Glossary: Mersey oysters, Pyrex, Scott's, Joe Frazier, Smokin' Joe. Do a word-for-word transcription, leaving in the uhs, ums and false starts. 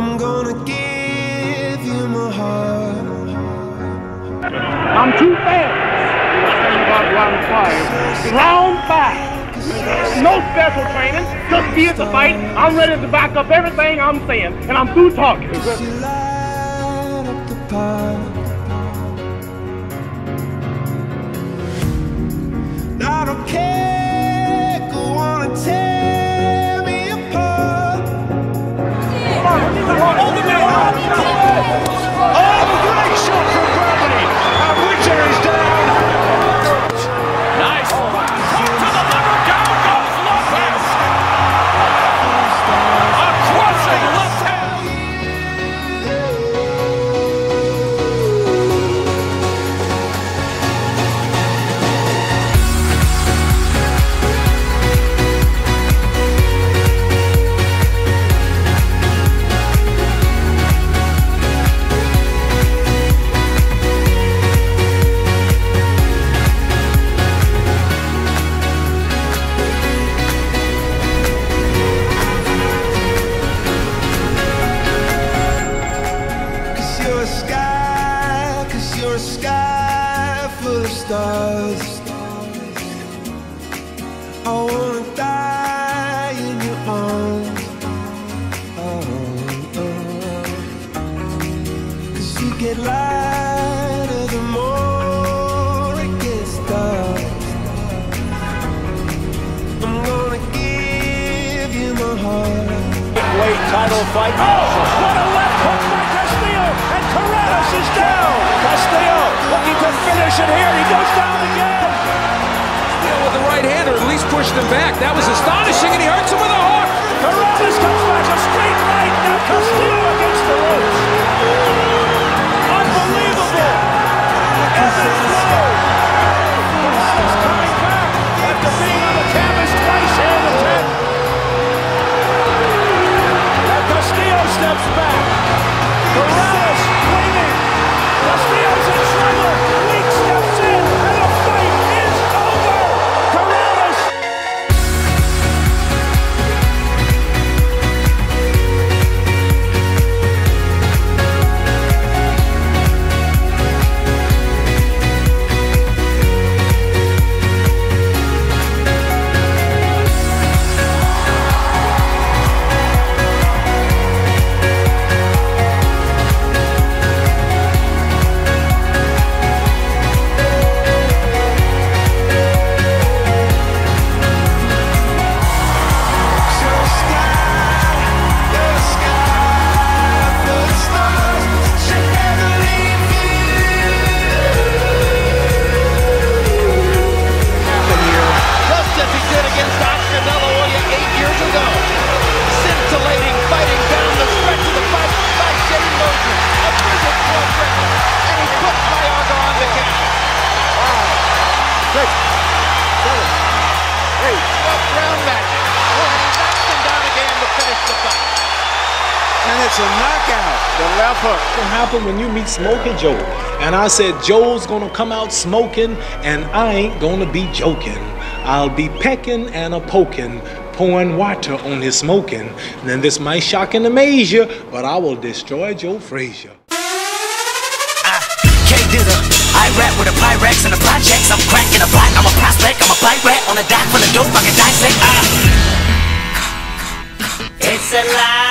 I'm gonna give you my heart. I'm too fast. Round five. No special training. Just be at the fight. I'm ready to back up everything I'm saying, and I'm through talking. She light up the park. I don't care. Go on and tell. Stars. I wanna die in your arms. Oh, oh. 'Cause you get lighter the more it gets dark. I'm gonna give you my heart. Great title fight. Oh, what a left hook by Castillo, and Carreras is down. Castillo looking to finish it here. He goes down again. Castillo with the right-hander at least pushed him back. That was astonishing, and he hurts him with a hook. Carreras comes back a straight right. Now Castillo against the ropes. Unbelievable. And it's low. Carreras coming back after being on the canvas twice in the tenth. Now Castillo steps back. Carreras waiting. Castillo's in trouble. Weak steps in, and the fight is over. Carreras. It's a knockout. The left hook. What happened when you meet Smokin' Joe? And I said, Joe's gonna come out smoking, and I ain't gonna be joking. I'll be pecking and a poking, pouring water on his smoking. And then this might shock and amaze you, but I will destroy Joe Frazier. I can't do the I rap with a Pyrex and a projects. I'm cracking a block. I'm a prospect. I'm a bike rat on a dock for the dope. I can dissect. I... It's a lie.